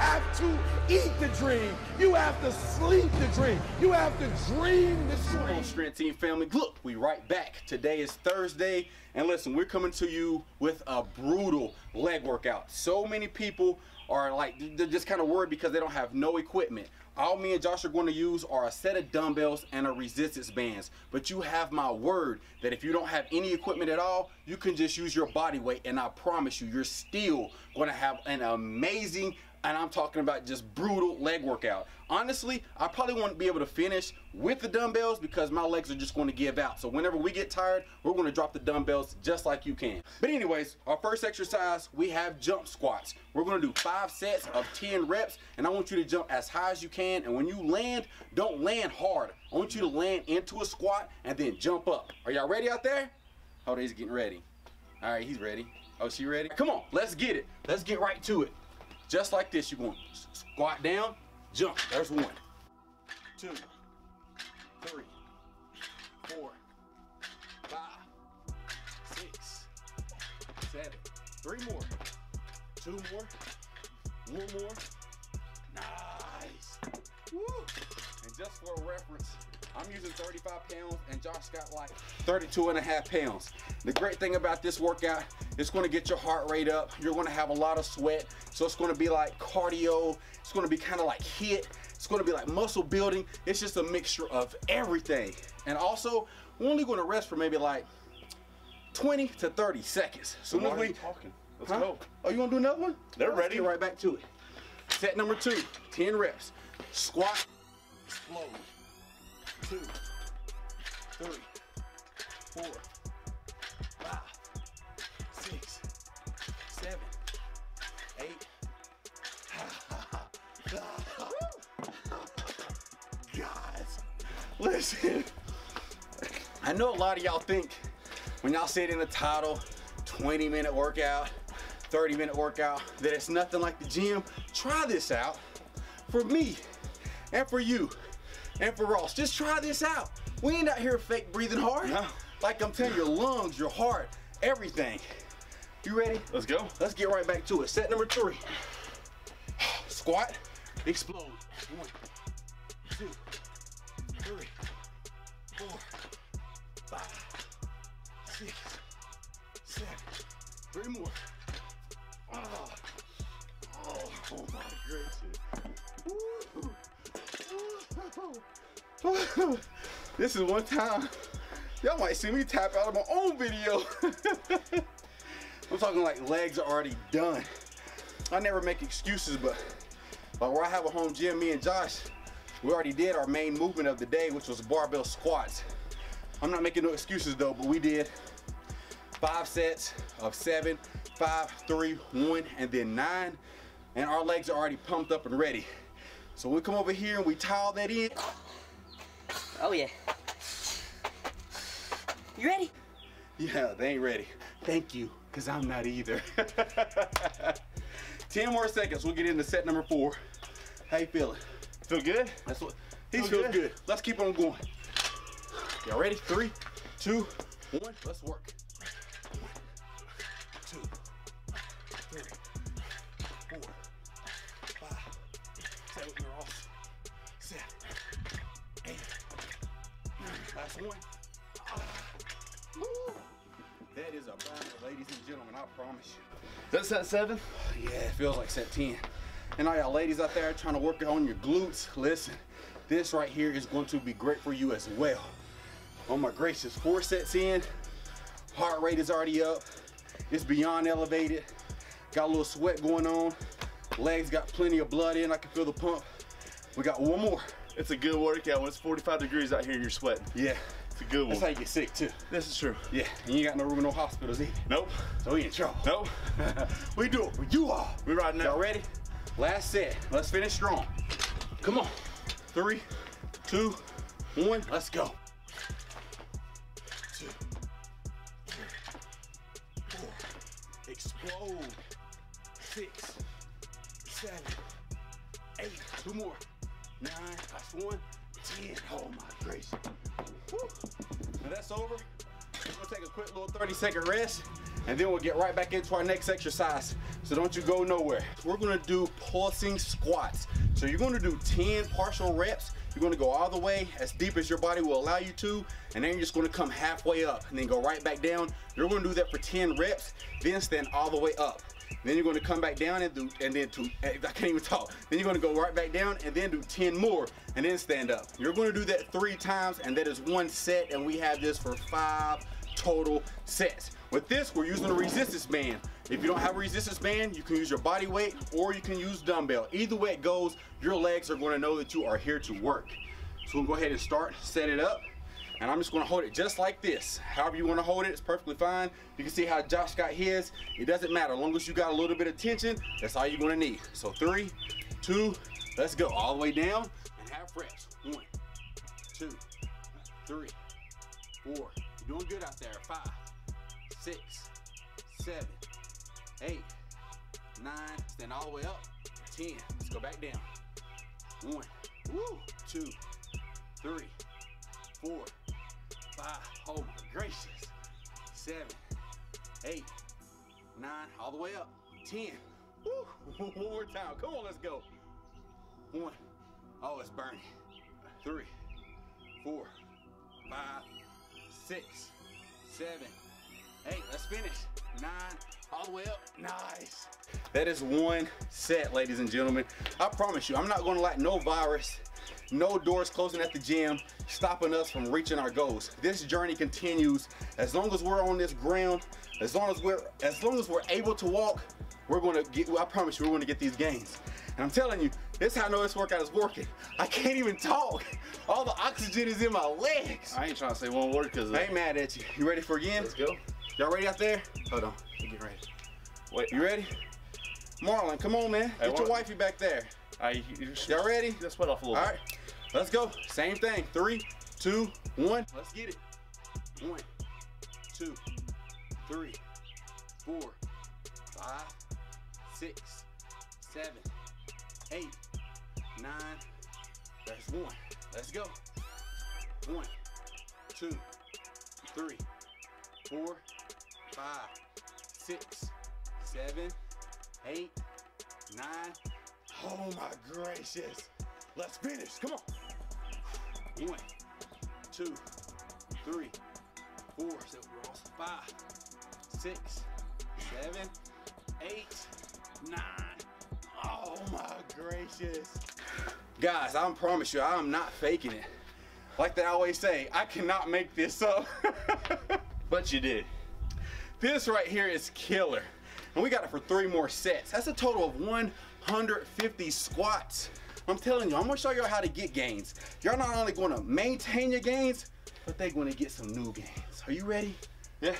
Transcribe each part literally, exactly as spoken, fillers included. have to eat the dream. You have to sleep the dream. You have to dream the dream. Strength Team family, look, we right back. Today is Thursday, and listen, we're coming to you with a brutal leg workout. So many people are like, they're just kind of worried because they don't have no equipment. All me and Josh are going to use are a set of dumbbells and a resistance bands. But you have my word that if you don't have any equipment at all, you can just use your body weight, and I promise you, you're still going to have an amazing, and I'm talking about just brutal leg workout. Honestly, I probably won't be able to finish with the dumbbells because my legs are just going to give out. So whenever we get tired, we're going to drop the dumbbells just like you can. But anyways, our first exercise, we have jump squats. We're going to do five sets of ten reps, and I want you to jump as high as you can. And when you land, don't land hard. I want you to land into a squat and then jump up. Are y'all ready out there? Oh, he's getting ready. All right, he's ready. Oh, she ready? Come on, let's get it. Let's get right to it. Just like this, you're going to squat down, jump. There's one, two, three, four, five, six, seven. Three more, two more, one more. Nice. Woo. And just for reference, I'm using thirty-five pounds and Josh got like thirty-two and a half pounds. The great thing about this workout, it's gonna get your heart rate up. You're gonna have a lot of sweat. So it's gonna be like cardio. It's gonna be kind of like HIIT. It's gonna be like muscle building. It's just a mixture of everything. And also, we're only gonna rest for maybe like twenty to thirty seconds. So when we talking, let's huh? go. Oh, you wanna do another one? They're Let's ready. Get right back to it. Set number two, ten reps. Squat, explode. Two, three, four, five, six, seven, eight. Guys, listen. I know a lot of y'all think when y'all see it in the title, twenty minute workout, thirty minute workout, that it's nothing like the gym. Try this out for me and for you. And for Ross, just try this out. We ain't out here fake breathing hard. No. Like I'm telling you, your lungs, your heart, everything. You ready? Let's go. Let's get right back to it. Set number three. Squat, explode. One, two, three, four, five, six, seven. Three more. Oh, oh, oh my gracious. Woo. This is one time y'all might see me tap out of my own video. I'm talking like legs are already done. I never make excuses, but like where I have a home gym, me and Josh, we already did our main movement of the day, which was barbell squats. I'm not making no excuses though, but we did five sets of seven, five, three, one, and then nine, and our legs are already pumped up and ready. So we come over here and we towel that in. Oh yeah. You ready? Yeah, they ain't ready. Thank you, because I'm not either. ten more seconds, we'll get into set number four. How you feeling? Feel good? That's what, he feels good. good. Let's keep on going. Y'all ready? Three, two, one, let's work. One, two, three, four. One. Oh. That is a bomb, ladies and gentlemen, I promise you. That's set seven? Yeah, it feels like set ten. And all y'all ladies out there trying to work on your glutes, listen, this right here is going to be great for you as well. Oh my gracious, four sets in, heart rate is already up, it's beyond elevated, got a little sweat going on, legs got plenty of blood in, I can feel the pump. We got one more. It's a good workout when it's forty-five degrees out here and you're sweating. Yeah. It's a good one. That's how you get sick too. This is true. Yeah. And you ain't got no room in no hospitals either. Nope. So we in trouble. Nope. We do it for you all. We riding out. Y'all ready? Last set. Let's finish strong. Come on. Three, two, one. Let's go. Two, three, four. Explode. Six, seven, eight. Two more. Nine, last one, ten. Oh my gracious. Woo. Now that's over. We're gonna take a quick little thirty second rest and then we'll get right back into our next exercise. so don't you go nowhere. We're gonna do pulsing squats. So you're gonna do ten partial reps. You're gonna go all the way as deep as your body will allow you to, and then you're just gonna come halfway up and then go right back down. You're gonna do that for ten reps, then stand all the way up. Then you're gonna come back down and do, and then to, I can't even talk. Then you're gonna go right back down and then do ten more and then stand up. You're gonna do that three times, and that is one set, and we have this for five total sets. With this, we're using a resistance band. If you don't have a resistance band, you can use your body weight or you can use dumbbell. Either way it goes, your legs are gonna know that you are here to work. So we'll go ahead and start, set it up. And I'm just gonna hold it just like this. However you wanna hold it, it's perfectly fine. You can see how Josh got his. It doesn't matter, as long as you got a little bit of tension, that's all you're gonna need. So three, two, let's go. All the way down and half reps. One, two, three, four. You're doing good out there. Five, six, seven, eight, nine. Stand all the way up. ten, let's go back down. One, woo, two, three, four, five, oh my gracious, seven, eight, nine, all the way up, ten, woo, one more time, come on, let's go, one, oh, it's burning, three, four, five, six, seven, eight, let's finish, nine, all the way up, nice. That is one set, ladies and gentlemen. I promise you, I'm not gonna let no virus, no doors closing at the gym stopping us from reaching our goals. This journey continues as long as we're on this ground, as long as we're as long as we're able to walk, we're gonna get, I promise you, we're gonna get these gains. And I'm telling you, this is how I know this workout is working. I can't even talk. All the oxygen is in my legs. I ain't trying to say one word because I ain't mad at you. You ready for again? Let's go. Y'all ready out there? Hold on, we're getting ready. Wait, you ready? Marlon, come on, man. Hey, get your wifey back there. Y'all ready? Let's sweat off a little bit. All right, let's go. Same thing. Three, two, one. Let's get it. One, two, three, four, five, six, seven, eight, nine. That's one. Let's go. One, two, three, four, five, six, seven, eight, nine. Oh my gracious. Let's finish. Come on. One, two, three, four, five, six, seven, eight, nine. Oh my gracious. Guys, I promise you, I am not faking it. Like they always say, I cannot make this up. But you did. This right here is killer. And we got it for three more sets. That's a total of one hundred fifty squats. I'm telling you, I'm gonna show y'all how to get gains. Y'all not only gonna maintain your gains, but they gonna get some new gains. Are you ready? Yeah.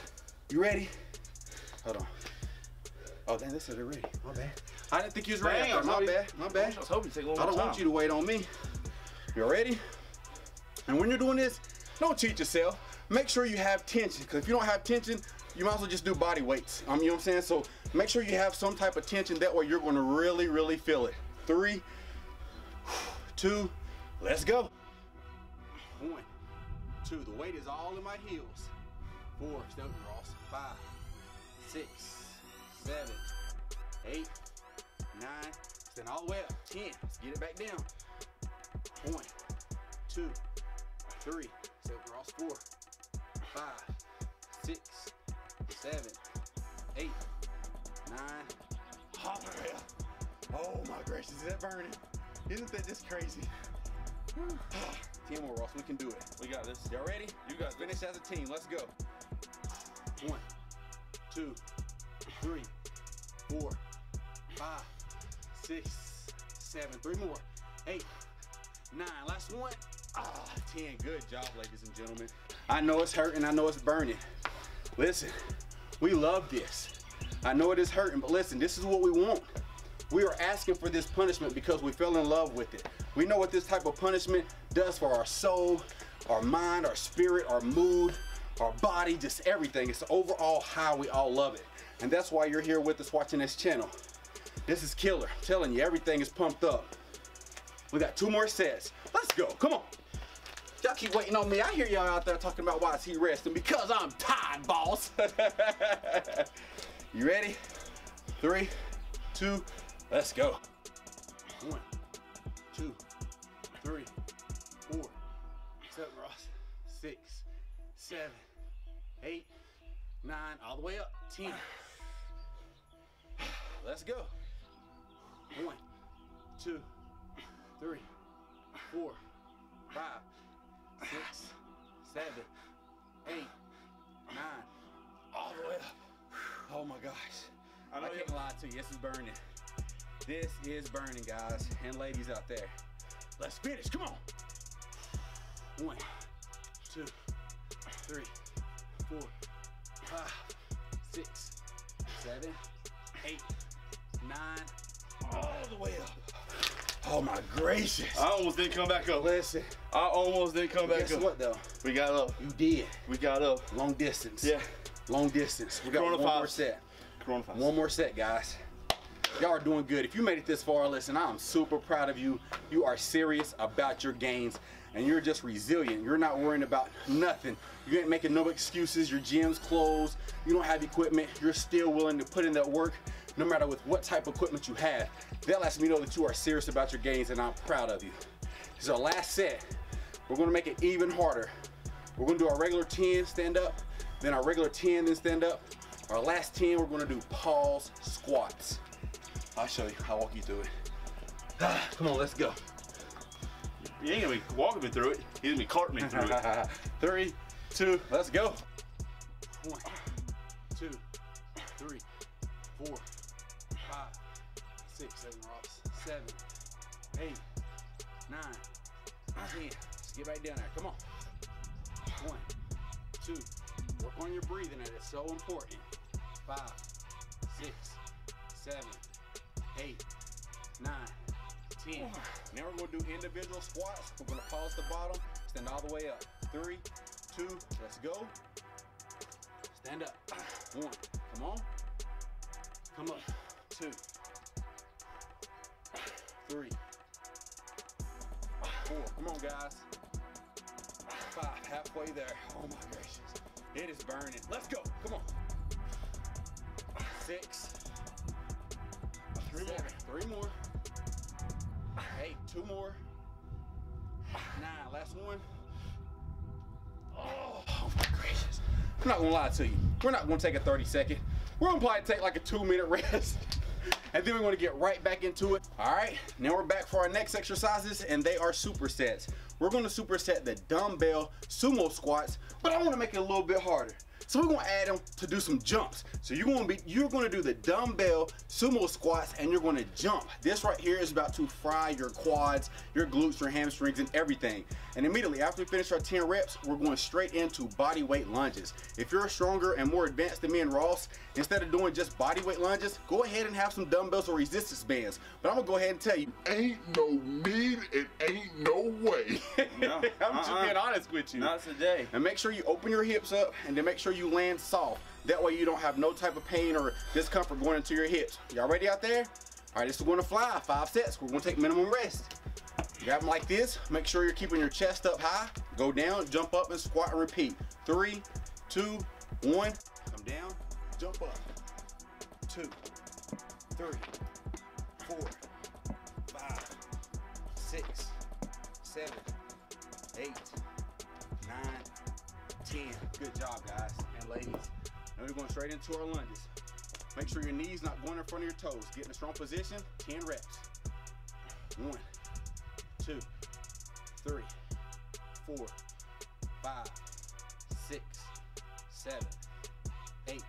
You ready? Hold on. Oh, damn, this is already. My bad. I didn't think you was ready. Dang, my bad. My bad. I was hoping take a little I don't time. want you to wait on me. You ready? And when you're doing this, don't cheat yourself. Make sure you have tension, because if you don't have tension, you might as well just do body weights. Um, you know what I'm saying? So make sure you have some type of tension. That way you're gonna really, really feel it. Three, two, let's go. One, two, the weight is all in my heels. Four, step Ross. Five, six, seven, eight, nine, stand all the way up. Ten, let's get it back down. One, two, three, step Ross. Four, five, six, seven, eight, nine, hot rail. Oh my gracious, is that burning? Isn't that just crazy? Ten more, Ross, we can do it. We got this. Y'all ready? You guys finish as a team, let's go. One, two, three, four, five, six, seven, three more, eight, nine, last one. Ah, ten, good job, ladies and gentlemen. I know it's hurting, I know it's burning. Listen, we love this. I know it is hurting, but listen, this is what we want. We are asking for this punishment because we fell in love with it. We know what this type of punishment does for our soul, our mind, our spirit, our mood, our body, just everything. It's the overall how we all love it. And that's why you're here with us watching this channel. This is killer. I'm telling you, everything is pumped up. We got two more sets. Let's go, come on. Y'all keep waiting on me. I hear y'all out there talking about why is he resting, because I'm tired, boss. You ready? Three, two. Let's go. One, two, three, four, seven, Ross, six, seven, eight, nine, all the way up, ten. Let's go. One, two, three, four, five, six, seven, eight, nine, all the way up. Oh my gosh. I, I can't lie to you, this is burning. This is burning, guys and ladies out there. Let's finish, come on. One, two, three, four, five, six, seven, eight, nine, all the way up. Oh my gracious. I almost didn't come back up. Listen. I almost didn't come back up. Guess what though? We got up. You did. We got up. Long distance. Yeah. Long distance. We got one more set. One more set, guys. Y'all are doing good. If you made it this far, listen, I'm super proud of you. You are serious about your gains and you're just resilient. You're not worrying about nothing. You ain't making no excuses. Your gym's closed. You don't have equipment. You're still willing to put in that work no matter with what type of equipment you have. That lets me know that you are serious about your gains and I'm proud of you. This is our last set. We're gonna make it even harder. We're gonna do our regular ten, stand up, then our regular ten, then stand up. Our last ten, we're gonna do pause squats. I'll show you, I'll walk you through it. Ah, come on, let's go. You ain't gonna be walking me through it, he's gonna be carting me through it. Three, two, let's go. One, two, three, four, five, six, seven, Ross, seven, eight, nine, ten. Just get right down there, come on. One, two, work on your breathing, that is so important. Five, six, seven, eight, nine, ten. Now we're gonna do individual squats. We're gonna pause the bottom, stand all the way up. Three, two, let's go. Stand up, one, come on. Come up, two, three, four, come on guys. Five, halfway there, oh my gracious. It is burning, let's go, come on. Six, three more, three more, eight, two more, nine, last one. Oh, oh my gracious. I'm not gonna lie to you. We're not gonna take a thirty second. We're gonna probably take like a two minute rest. And then we're gonna get right back into it. All right, now we're back for our next exercises and they are supersets. We're gonna superset the dumbbell sumo squats, but I wanna make it a little bit harder. So we're gonna add them to do some jumps. So you're gonna be, you're gonna do the dumbbell sumo squats and you're gonna jump. This right here is about to fry your quads, your glutes, your hamstrings, and everything. And immediately after we finish our ten reps, we're going straight into body weight lunges. If you're stronger and more advanced than me and Ross, instead of doing just body weight lunges, go ahead and have some dumbbells or resistance bands. But I'm gonna go ahead and tell you, ain't no need, it ain't no way. No. I'm uh-uh. just being honest with you. Not today. And make sure you open your hips up and then make sure you you land soft. That way you don't have no type of pain or discomfort going into your hips. Y'all ready out there? All right, this is going to fly. Five sets. We're going to take minimum rest. Grab them like this. Make sure you're keeping your chest up high. Go down, jump up, and squat and repeat. Three, two, one. Come down, jump up. Two, three, four, five, six, seven, eight, nine, ten. Good job, guys and ladies. Now we're going straight into our lunges. Make sure your knees not going in front of your toes. Get in a strong position, ten reps. One, two, three, four, five, six, seven, eight,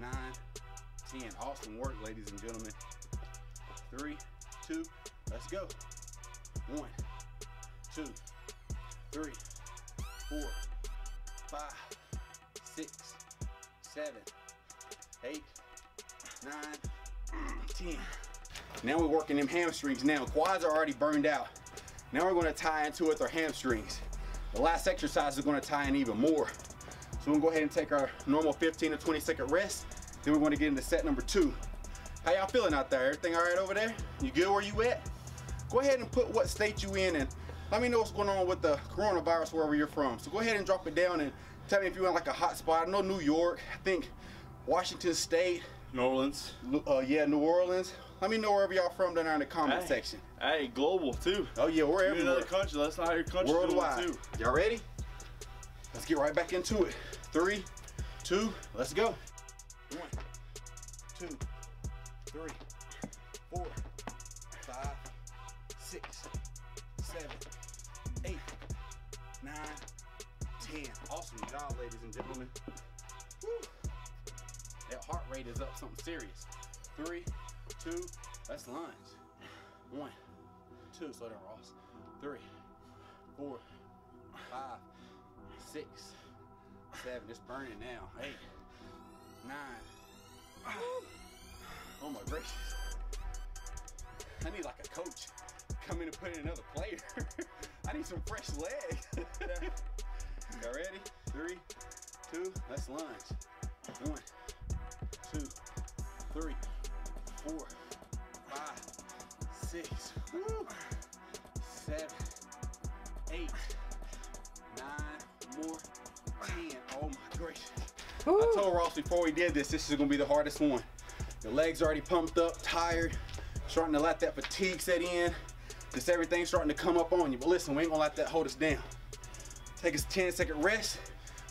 nine, ten. Awesome work, ladies and gentlemen. Three, two, let's go. One, two, three, four, five, six, seven, eight, nine, ten. Now we're working them hamstrings now. Quads are already burned out. Now we're gonna tie into it with our hamstrings. The last exercise is gonna tie in even more. So we're gonna go ahead and take our normal fifteen to twenty second rest. Then we're gonna get into set number two. How y'all feeling out there? Everything all right over there? You good where you at? Go ahead and put what state you in and let me know what's going on with the coronavirus wherever you're from. So go ahead and drop it down and tell me if you're in like a hot spot. I know New York, I think Washington State, New Orleans. Uh, yeah, New Orleans. Let me know wherever y'all from down there in the comment hey. section. Hey, global too. Oh yeah, we're everywhere. Another country. Let's not hear country worldwide. Y'all ready? Let's get right back into it. Three, two, let's go. One, two, three, four, five, six, seven, eight, nine, ten. Awesome job, ladies and gentlemen. Woo. That heart rate is up something serious. Three, two, that's lunge. One, two, slow down, Ross. Three, four, five, six, seven, it's burning now. Eight, nine. Oh my gracious. I need like a coach come in and put in another player. I need some fresh legs. Y'all ready? Three, two, let's lunge. One, two, three, four, five, six, woo, seven, eight, nine, more, ten. Oh my gracious. Woo. I told Ross before we did this, this is gonna be the hardest one. The legs already pumped up, tired, starting to let that fatigue set in. Just everything's starting to come up on you. But listen, we ain't gonna let that hold us down. Take a ten second rest.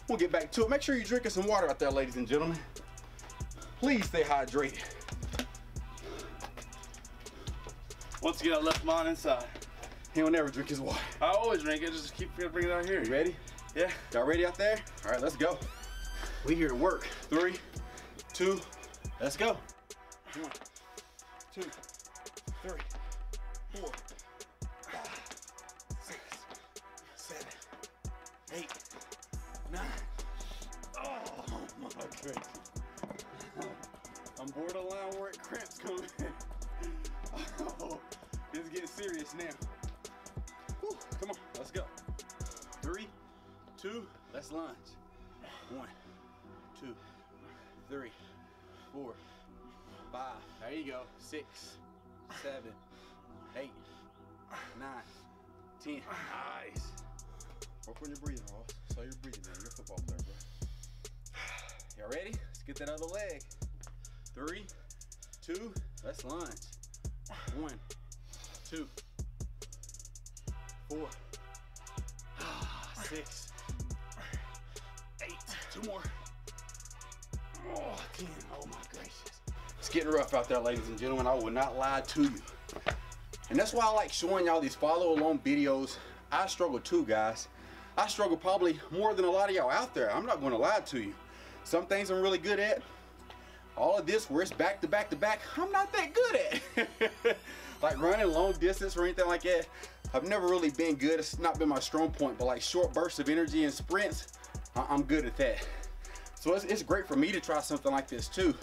We'll get back to it. Make sure you're drinking some water out there, ladies and gentlemen. Please stay hydrated. Once again, I left mine inside. He'll never drink his water. I always drink it, just keep bringing it out here. You ready? Yeah. Y'all ready out there? All right, let's go. We here to work. Three, two, let's go. One, two, three, four, five, six, seven, eight, nine. Oh my goodness. I'm borderline where it cramps come in. Oh, it's getting serious now. Whew, come on, let's go. Three, two, let's lunge. One, two, three, four, five. There you go. Six, seven, eight, nine, ten. Nice. Work on your breathing, Ross. So you're breathing, man. You're a football player, bro. Y'all ready? Let's get that other leg. Three, two, let's lunge. One, two, four, six, eight, two more. Oh, ten, oh my gracious. It's getting rough out there, ladies and gentlemen. I will not lie to you. And that's why I like showing y'all these follow along videos. I struggle too, guys. I struggle probably more than a lot of y'all out there. I'm not gonna lie to you. Some things I'm really good at. All of this where it's back to back to back, I'm not that good at. Like running long distance or anything like that, I've never really been good. It's not been my strong point, but like short bursts of energy and sprints, I I'm good at that. So it's, it's great for me to try something like this too.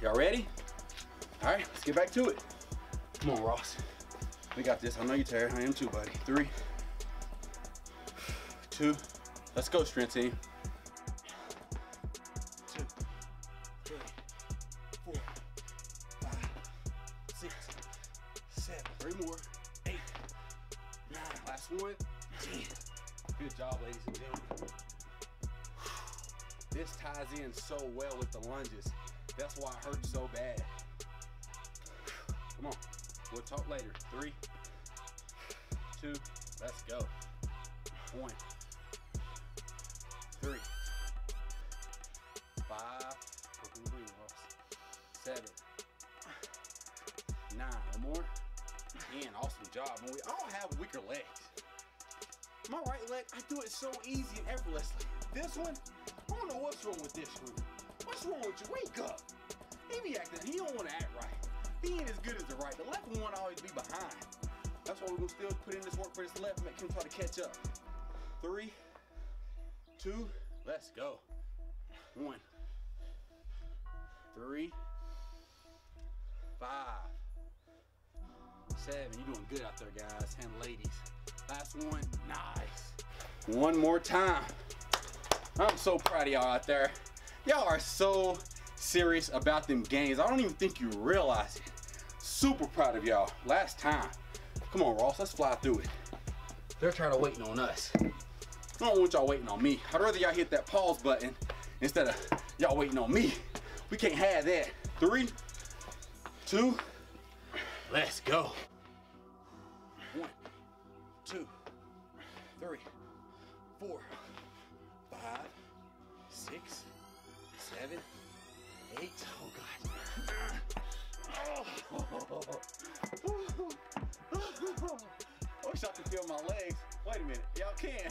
Y'all ready? All right, let's get back to it. Come on, Ross. We got this. I know you're tired. I am too, buddy. Three, two, let's go, strength team. Good job, ladies and gentlemen. This ties in so well with the lunges. That's why it hurts so bad. Come on, we'll talk later. Three, two, let's go. One, three, five, seven, nine, one more. Ten, awesome job. And we all have weaker legs. My right leg, I do it so easy and effortlessly. This one, I don't know what's wrong with this one. What's wrong with you? Wake up. He be acting, he don't want to act right. He ain't as good as the right. The left one always be behind. That's why we're going to still put in this work for this left, make him try to catch up. Three, two, let's go. One, three, five, seven. You're doing good out there, guys and ladies. Last one, nice. One more time. I'm so proud of y'all out there. Y'all are so serious about them gains. I don't even think you realize it. Super proud of y'all. Last time. Come on, Ross, let's fly through it. They're tired of waiting on us. I don't want y'all waiting on me. I'd rather y'all hit that pause button instead of y'all waiting on me. We can't have that. Three, two, let's go. One, two, three, four, five, six, seven, eight. Oh, God. Oh. I wish I could feel my legs. Wait a minute. Y'all can.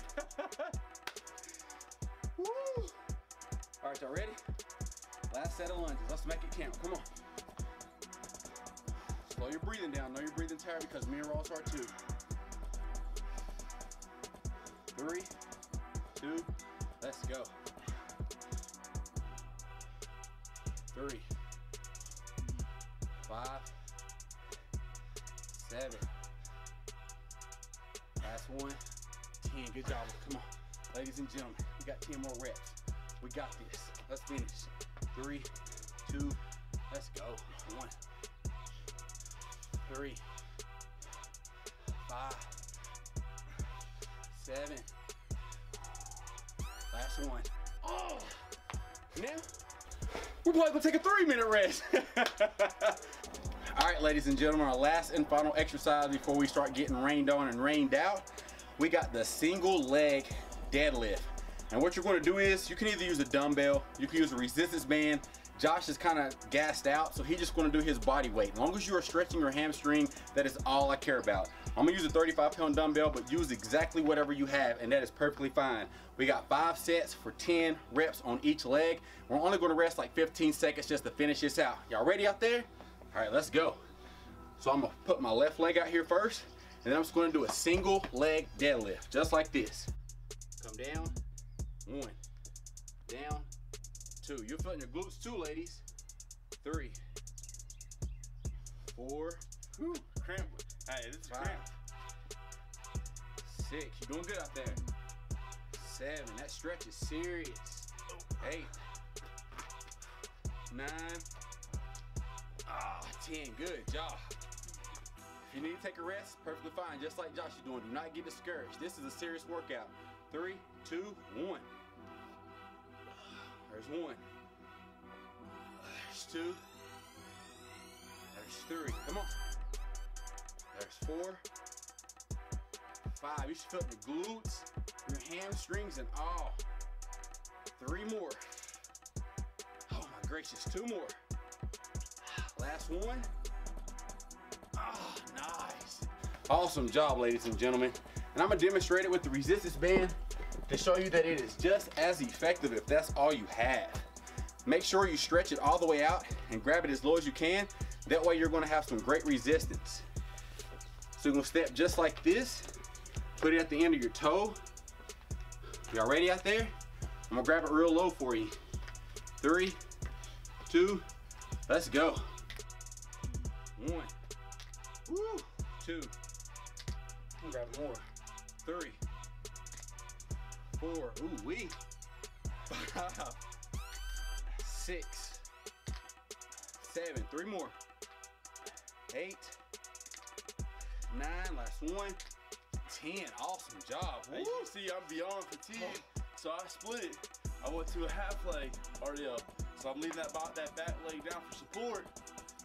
Woo. All right, y'all ready? Last set of lunges. Let's make it count. Come on. Slow your breathing down. Know you're breathing tired because me and Ross are too. Three, two, let's go. Three, five, seven. Last one, ten. Good job. Come on, ladies and gentlemen. We got ten more reps. We got this. Let's finish. Three, two, let's go. One, three, five, seven. Last one. Oh, now we're probably gonna take a three-minute rest. All right, ladies and gentlemen, our last and final exercise before we start getting rained on and rained out. We got the single leg deadlift. And what you're gonna do is, you can either use a dumbbell, you can use a resistance band. Josh is kind of gassed out, so he's just gonna do his body weight. As long as you are stretching your hamstring, that is all I care about. I'm gonna use a thirty-five pound dumbbell, but use exactly whatever you have, and that is perfectly fine. We got five sets for ten reps on each leg. We're only gonna rest like fifteen seconds just to finish this out. Y'all ready out there? All right, let's go. So I'm gonna put my left leg out here first, and then I'm just gonna do a single leg deadlift, just like this. Come down. One, down, two. You're feeling your glutes too, ladies. Three, four, whew, cramp. Hey, this is five, cramp. Six, you're doing good out there. Seven, that stretch is serious. Eight, nine, ah, ten, good job. If you need to take a rest, perfectly fine, just like Josh is doing. Do not get discouraged. This is a serious workout. Three, two, one. There's one. There's two. There's three. Come on. There's four. Five. You should feel your glutes, your hamstrings, and all. Three more. Oh my gracious. Two more. Last one. Oh, nice. Awesome job, ladies and gentlemen. And I'm gonna demonstrate it with the resistance band to show you that it is just as effective if that's all you have. Make sure you stretch it all the way out and grab it as low as you can. That way you're gonna have some great resistance. So you're gonna step just like this, put it at the end of your toe. Y'all ready out there? I'm gonna grab it real low for you. Three, two, let's go. One, woo, two, grab more. Three, four, ooh wee, five, six, seven, three more, eight, nine, last one, ten. Awesome job. Hey, you see, I'm beyond fatigued, so I split. I went to a half leg already up, so I'm leaving that about that back leg down for support,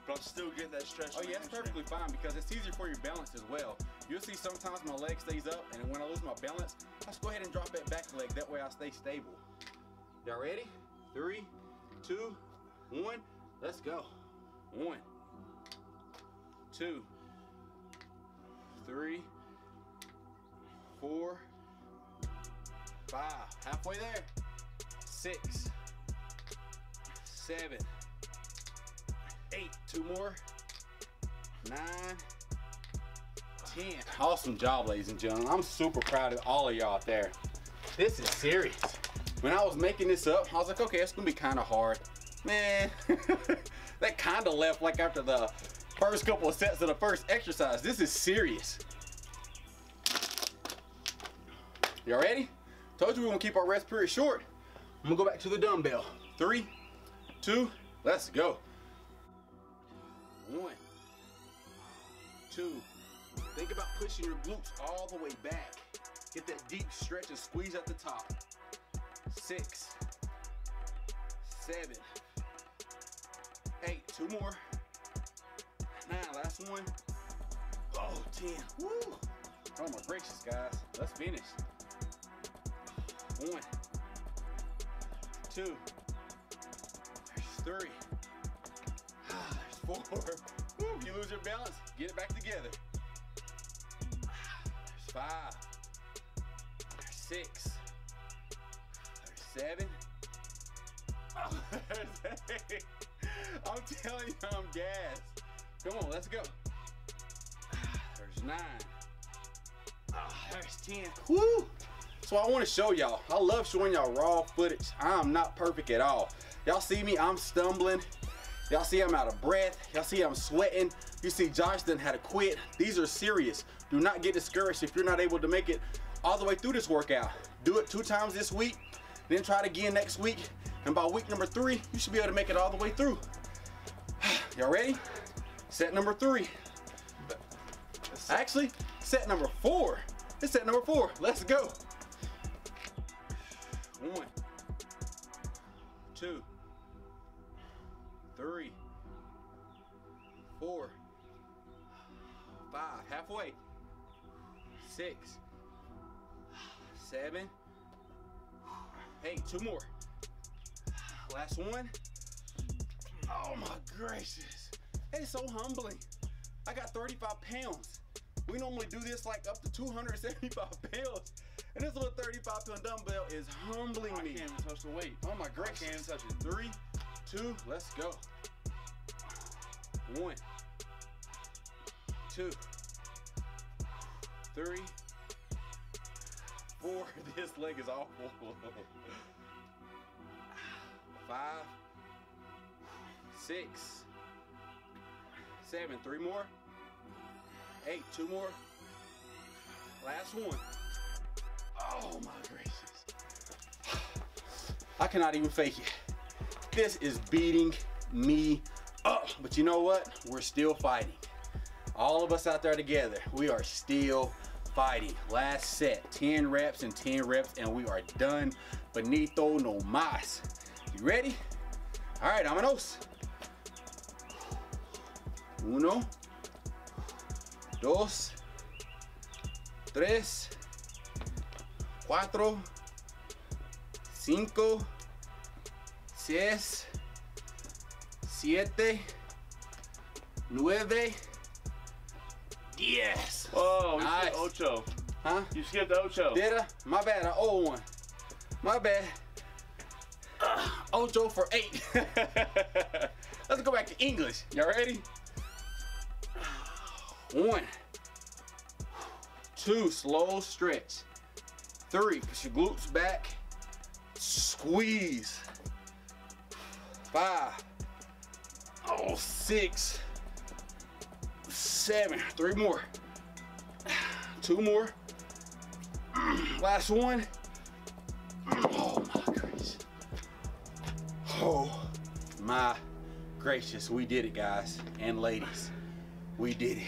but I'm still getting that stretch. Oh yeah, that's perfectly fine because it's easier for your balance as well. You'll see sometimes my leg stays up, and when I lose my balance, I just go ahead and drop that back leg. That way I stay stable. Y'all ready? Three, two, one, let's go. One, two, three, four, five. Halfway there. Six, seven, eight. Two more. Nine. ten. Awesome job, ladies and gentlemen. I'm super proud of all of y'all out there. This is serious. When I was making this up, I was like, okay, it's gonna be kind of hard. Man, that kind of left like after the first couple of sets of the first exercise. This is serious. Y'all ready? Told you we were gonna keep our rest period short. I'm gonna go back to the dumbbell. Three, two, let's go. One, two. Think about pushing your glutes all the way back. Get that deep stretch and squeeze at the top. Six, seven, eight, two more, nine, last one, oh, ten, woo, oh my gracious guys, let's finish, one, two, three, there's four, woo, you lose your balance, get it back together, there's five, there's six, there's seven, oh, there's eight. I'm telling you, I'm gassed. Come on, let's go. There's nine. Oh, there's ten. Woo! So I want to show y'all. I love showing y'all raw footage. I'm not perfect at all. Y'all see me, I'm stumbling. Y'all see I'm out of breath. Y'all see I'm sweating. You see Josh done had to quit. These are serious. Do not get discouraged if you're not able to make it all the way through this workout. Do it two times this week, then try it again next week. And by week number three, you should be able to make it all the way through. Y'all ready? Set number three. Actually, set number four. It's set number four. Let's go. One, two, three, four, five, halfway, six, seven, eight, two more. Last one. Oh my gracious. That is so humbling. I got thirty-five pounds. We normally do this like up to two hundred seventy-five pounds. And this little thirty-five pound dumbbell is humbling me. I can't even touch the weight. Oh my gracious. I can't touch it. Three, two, let's go. One, two, three, four. This leg is awful. Five, six, seven, three more, eight, two more, last one. Oh my gracious. I cannot even fake it. This is beating me up. But you know what? We're still fighting. All of us out there together, we are still fighting. Last set, ten reps and ten reps, and we are done. Benito no mas. You ready? All right, vámonos. Uno, dos, tres, cuatro, cinco, seis, siete, nueve, diez. Oh, we nice. Skipped ocho. Huh? You skipped ocho. Did I? My bad, I owe one. My bad. Uh, ocho for eight. Let's go back to English. Y'all ready? One, two, slow stretch. Three, push your glutes back. Squeeze. Five. Oh, six. Seven. Three more. Two more. Last one. Oh my. Oh my gracious, we did it guys and ladies, we did it.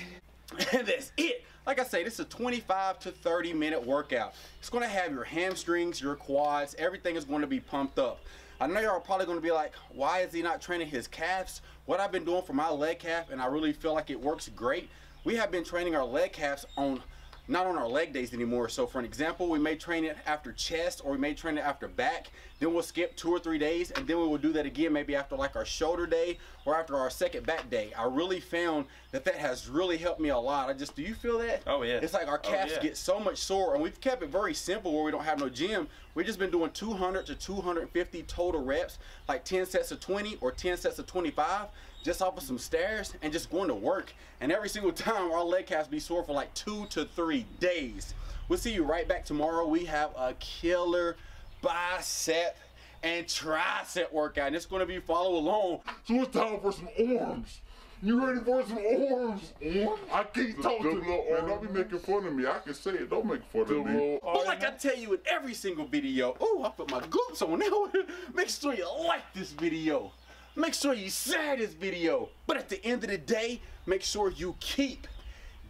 And that's it. Like I say, this is a twenty-five to thirty minute workout. It's gonna have your hamstrings, your quads, everything is gonna be pumped up. I know y'all are probably gonna be like, why is he not training his calves? What I've been doing for my leg calf, and I really feel like it works great. We have been training our leg calves on not on our leg days anymore. So for an example, we may train it after chest, or we may train it after back. Then we'll skip two or three days, and then we will do that again maybe after like our shoulder day or after our second back day. I really found that that has really helped me a lot. I just, do you feel that? Oh yeah. It's like our calves oh, yeah. get so much sore, and we've kept it very simple where we don't have no gym. We've just been doing two hundred to two hundred fifty total reps, like ten sets of twenty or ten sets of twenty-five. Just off of some stairs and just going to work. And every single time our leg calves be sore for like two to three days. We'll see you right back tomorrow. We have a killer bicep and tricep workout. And it's gonna be follow along. So it's time for some arms. You ready for some arms? Arms? I can't talk to you, man. Don't be making fun of me. I can say it. Don't make fun of me. But like I tell you in every single video, oh, I put my glutes on now. Make sure you like this video. Make sure you share this video. But at the end of the day, make sure you keep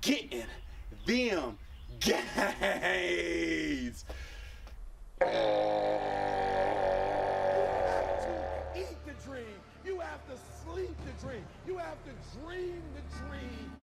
getting them gains. dream. You have to dream the dream.